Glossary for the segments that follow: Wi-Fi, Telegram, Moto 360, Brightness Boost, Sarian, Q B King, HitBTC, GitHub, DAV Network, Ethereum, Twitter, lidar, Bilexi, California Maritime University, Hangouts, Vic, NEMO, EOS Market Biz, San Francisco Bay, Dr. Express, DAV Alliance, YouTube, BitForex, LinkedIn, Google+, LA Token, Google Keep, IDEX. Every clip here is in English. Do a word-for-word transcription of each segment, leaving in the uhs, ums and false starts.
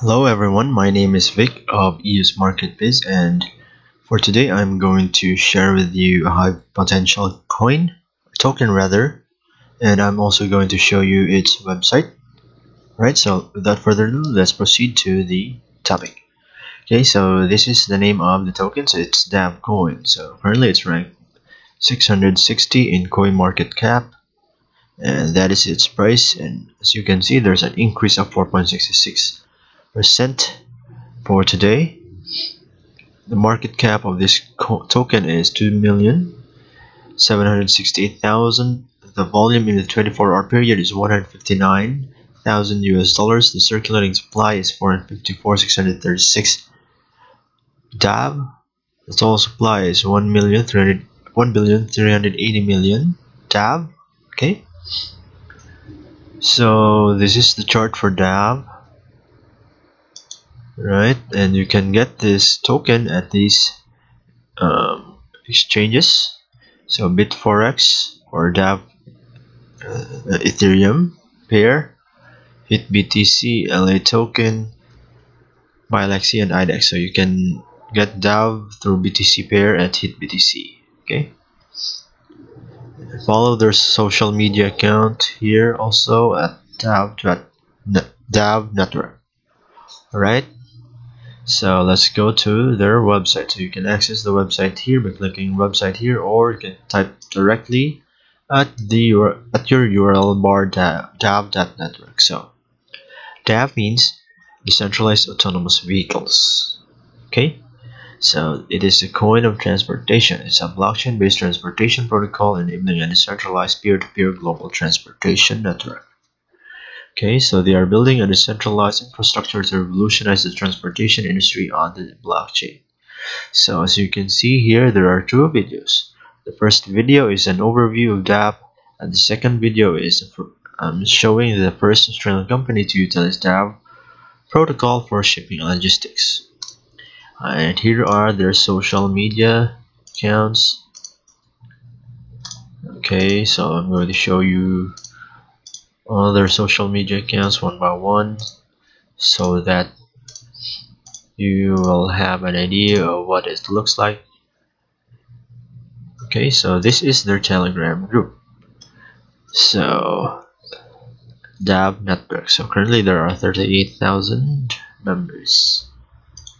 Hello everyone, my name is Vic of E O S Market Biz, and for today I'm going to share with you a high potential coin, token rather, and I'm also going to show you its website. Right, so without further ado, let's proceed to the topic. Okay, so this is the name of the token, so it's D A V coin. So currently it's ranked six hundred sixty in coin market cap, and that is its price. And as you can see, there's an increase of four point six six percent for today. The market cap of this token is two million seven hundred sixty-eight thousand. The volume in the twenty-four hour period is one hundred fifty-nine thousand U S dollars. The circulating supply is four hundred fifty-four thousand six hundred thirty-six D A V. The total supply is one billion three hundred eighty million D A V. Okay, so this is the chart for D A V, right? And you can get this token at these um, exchanges, so BitForex or D A V uh, Ethereum pair, HitBTC, L A Token, Bilexi, and I DEX. So you can get D A V through B T C pair at HitBTC. Okay. Follow their social media account here also at D A V Network. Alright. So let's go to their website. So you can access the website here by clicking website here, or you can type directly at the at your U R L bar, D A V dot network. So D A V means decentralized autonomous vehicles. Okay, so it is a coin of transportation. It's a blockchain-based transportation protocol enabling a decentralized peer-to-peer global transportation network. Okay, so they are building a decentralized infrastructure to revolutionize the transportation industry on the blockchain. So as you can see here, there are two videos. The first video is an overview of D A V, and the second video is um, showing the first Australian company to utilize D A V protocol for shipping logistics. And here are their social media accounts. Okay, so I'm going to show you all their social media accounts one by one so that you will have an idea of what it looks like. Okay, so this is their Telegram group. So D A V Network. So currently there are thirty-eight thousand members.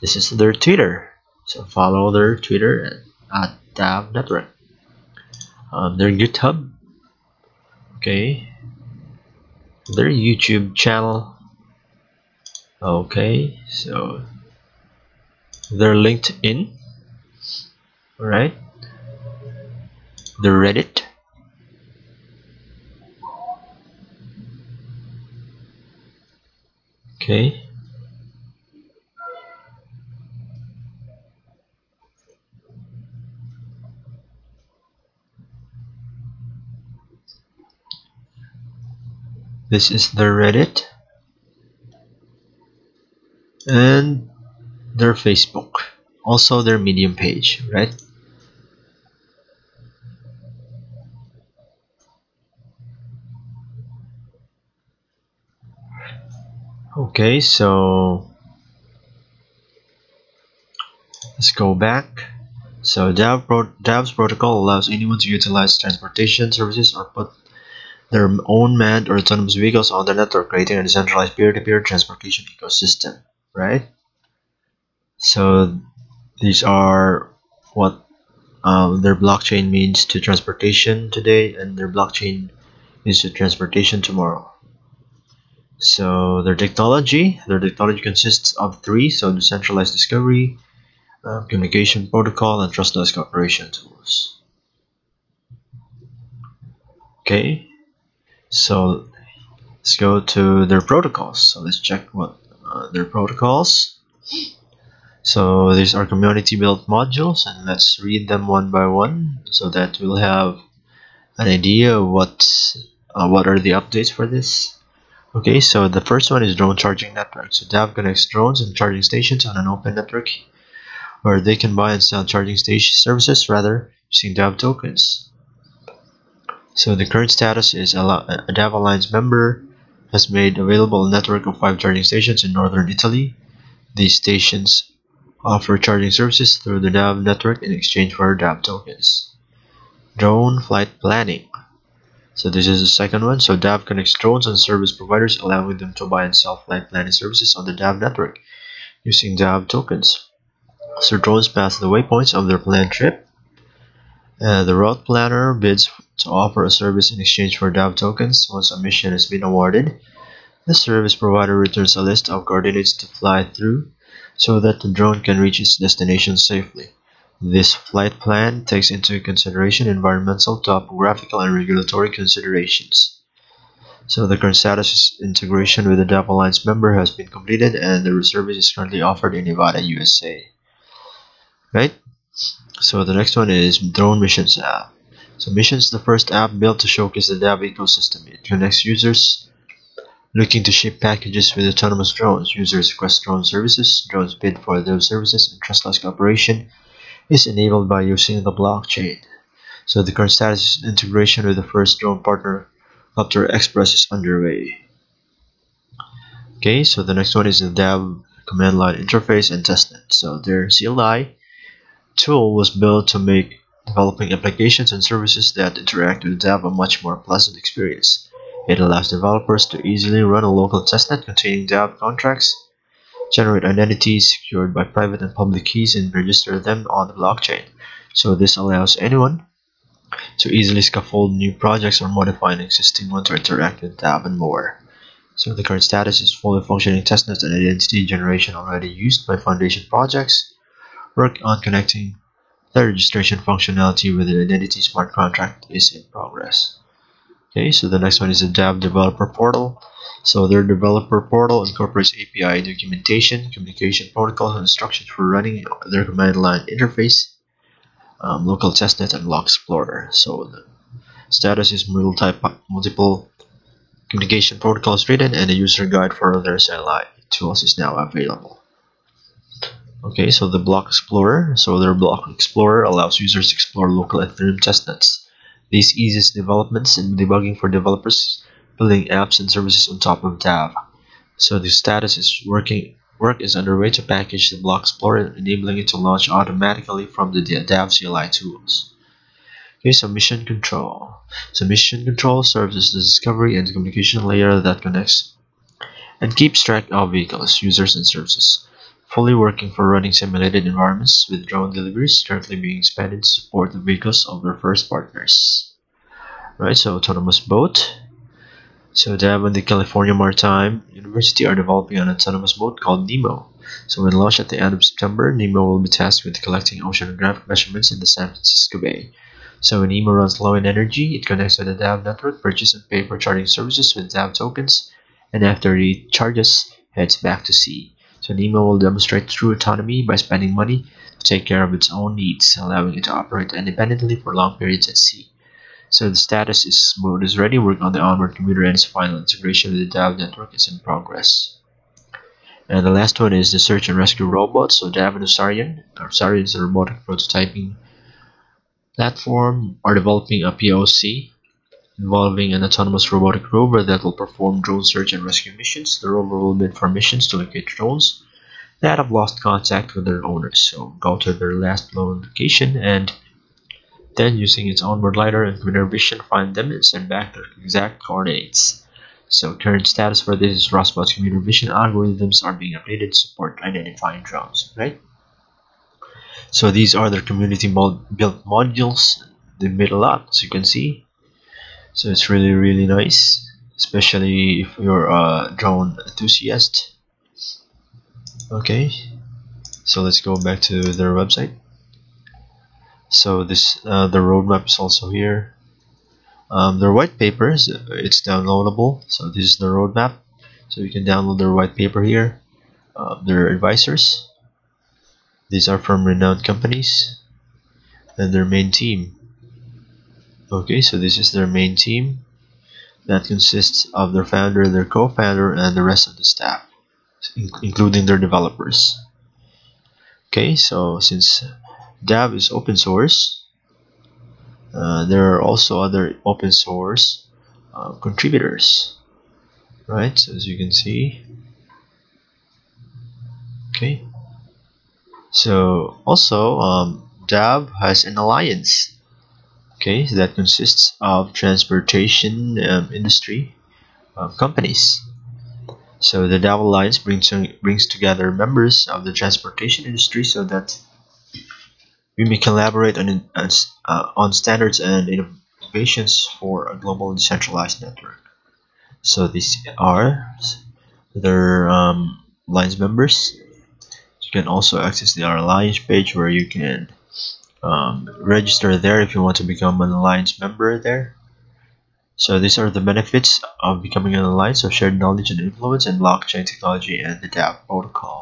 This is their Twitter. So follow their Twitter at D A V Network. Um, their GitHub. Okay. Their YouTube channel. Okay. So their LinkedIn. All right. The Reddit, okay, this is the Reddit, and their Facebook, also their Medium page, right? Okay, so let's go back. So D A V pro D A V's protocol allows anyone to utilize transportation services or put their own manned or autonomous vehicles on the network, creating a decentralized peer-to-peer transportation ecosystem, right? So these are what um, their blockchain means to transportation today, and their blockchain is to transportation tomorrow. So their technology, their technology consists of three, so decentralized discovery, uh, communication protocol, and trustless cooperation tools. Okay, so let's go to their protocols. So let's check what uh, their protocols. So these are community built modules, and let's read them one by one so that we'll have an idea of what, uh, what are the updates for this. Okay, so the first one is drone charging network. So D A V connects drones and charging stations on an open network where they can buy and sell charging station services rather using D A V tokens. So the current status is a D A V Alliance member has made available a network of five charging stations in northern Italy. These stations offer charging services through the D A V network in exchange for D A V tokens. Drone flight planning. So this is the second one. So D A V connects drones and service providers, allowing them to buy and sell flight planning services on the D A V network using D A V tokens. So drones pass the waypoints of their planned trip. Uh, the route planner bids to offer a service in exchange for D A V tokens. Once a mission has been awarded, the service provider returns a list of coordinates to fly through so that the drone can reach its destination safely. This flight plan takes into consideration environmental, topographical, and regulatory considerations. So the current status is integration with the D A V Alliance member has been completed, and the service is currently offered in Nevada, U S A. Right? So the next one is Drone Missions app. So Missions is the first app built to showcase the D A V ecosystem. It connects users looking to ship packages with autonomous drones. Users request drone services, drones bid for those services, and trustless cooperation is enabled by using the blockchain. So the current status is integration with the first drone partner, Doctor Express, is underway. Okay, so the next one is the D A V command line interface and testnet. So their C L I tool was built to make developing applications and services that interact with D A V a much more pleasant experience. It allows developers to easily run a local testnet containing D A V contracts, generate identities secured by private and public keys, and register them on the blockchain. So this allows anyone to easily scaffold new projects or modify an existing one to interact with D A V and more. So the current status is fully functioning testnets and identity generation already used by foundation projects. Work on connecting the registration functionality with an identity smart contract is in progress. Okay, so the next one is the D A V developer portal. So their developer portal incorporates A P I documentation, communication protocols, and instructions for running their command line interface, um, local testnet, and log explorer. So the status is multiple type multiple communication protocols written, and a user guide for their C L I tools is now available. Okay, so the block explorer. So their block explorer allows users to explore local Ethereum testnets. This eases developments and debugging for developers building apps and services on top of D A V. So the status is working work is underway to package the block explorer, enabling it to launch automatically from the D A V C L I tools. Okay, so mission control. So mission control serves as the discovery and communication layer that connects and keeps track of vehicles, users, and services. Fully working for running simulated environments with drone deliveries currently being expanded to support the vehicles of their first partners. Right, so autonomous boat. So D A V and the California Maritime University are developing an autonomous boat called NEMO. So when launched at the end of September, NEMO will be tasked with collecting oceanographic measurements in the San Francisco Bay. So NEMO runs low in energy. It connects to the D A V network, purchase and pay for charging services with D A V tokens, and after it charges, heads back to sea. So NEMO will demonstrate true autonomy by spending money to take care of its own needs, allowing it to operate independently for long periods at sea. So the status is mode is ready, work on the onboard computer and its final integration with the D A V network is in progress. And the last one is the search and rescue robot. So D A V and Sarian, Sarian is a robotic prototyping platform, are developing a P O C involving an autonomous robotic rover that will perform drone search and rescue missions. The rover will bid for missions to locate drones that have lost contact with their owners. So go to their last known location and then, using its onboard lidar and computer vision, find them and send back their exact coordinates. So current status for this is Rosbot's computer vision algorithms are being updated to support identifying drones. Right? So these are their community mod built modules. They made a lot, as you can see. So it's really, really nice, especially if you're a drone enthusiast. Okay, so let's go back to their website. So this uh, the roadmap is also here. Um, their white paper is it's downloadable. So this is the roadmap. So you can download their white paper here. Uh, their advisors. These are from renowned companies, and their main team. Okay, so this is their main team. that consists of their founder, their co-founder, and the rest of the staff, including their developers. Okay, so since D A V is open source, uh, there are also other open source uh, contributors, right? So as you can see, okay. So also, um, D A V has an alliance. Okay, so that consists of transportation um, industry uh, companies. So the D A V Alliance brings brings together members of the transportation industry so that we may collaborate on on, uh, on standards and innovations for a global and centralized network. So these are their um, alliance members. You can also access the alliance page where you can Um, register there if you want to become an alliance member there. So these are the benefits of becoming an alliance of shared knowledge and influence in blockchain technology and the D A V protocol.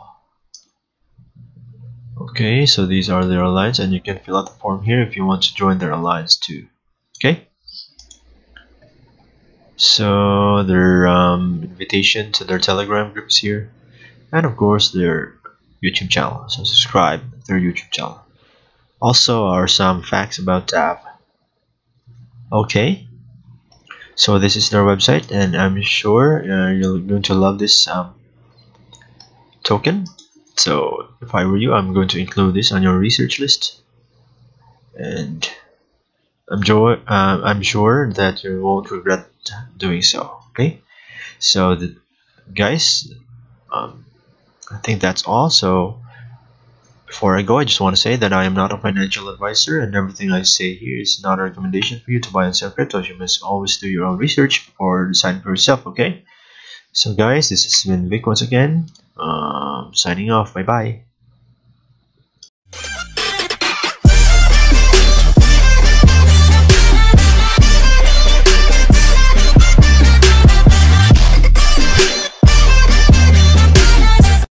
Okay, so these are their alliance, and you can fill out the form here if you want to join their alliance too. Okay, so their um, invitation to their Telegram groups here, and of course their YouTube channel. So subscribe their YouTube channel. Also are some facts about D A V. Okay, so this is their website, and I'm sure uh, you're going to love this um, token. So if I were you, I'm going to include this on your research list, and I'm, uh, I'm sure that you won't regret doing so. Okay, so the, guys, um, I think that's all. So before I go, I just want to say that I am not a financial advisor, and everything I say here is not a recommendation for you to buy and sell cryptos. You must always do your own research before deciding for yourself, okay? So guys, this has been Vic once again, um, signing off. Bye-bye.